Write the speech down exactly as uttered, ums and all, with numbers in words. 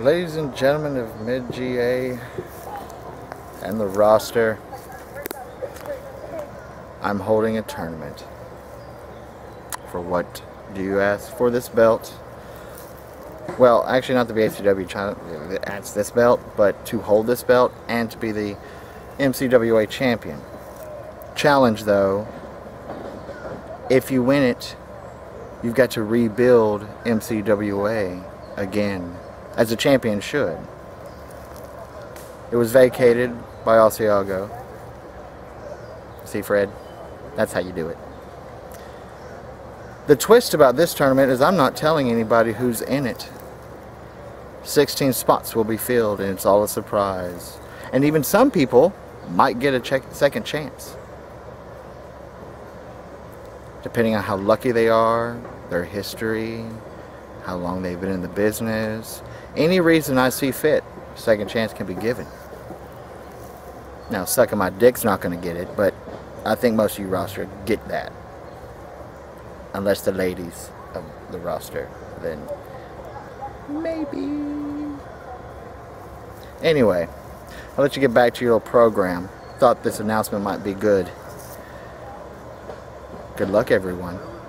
Ladies and gentlemen of Mid G A and the roster, I'm holding a tournament. For what do you ask? For this belt. Well, actually not the B H C W channel, that's this belt, but to hold this belt and to be the M C W A champion. Challenge though, if you win it, you've got to rebuild M C W A again, as a champion should. It was vacated by Osceago. See, Fred? That's how you do it. The twist about this tournament is I'm not telling anybody who's in it. sixteen spots will be filled, and it's all a surprise. And even some people might get a check second chance, depending on how lucky they are, their history, how long they've been in the business. Any reason I see fit, second chance can be given. Now, sucking my dick's not going to get it, but I think most of you roster get that. Unless the ladies of the roster, then maybe. Anyway, I'll let you get back to your little program. Thought this announcement might be good. Good luck, everyone.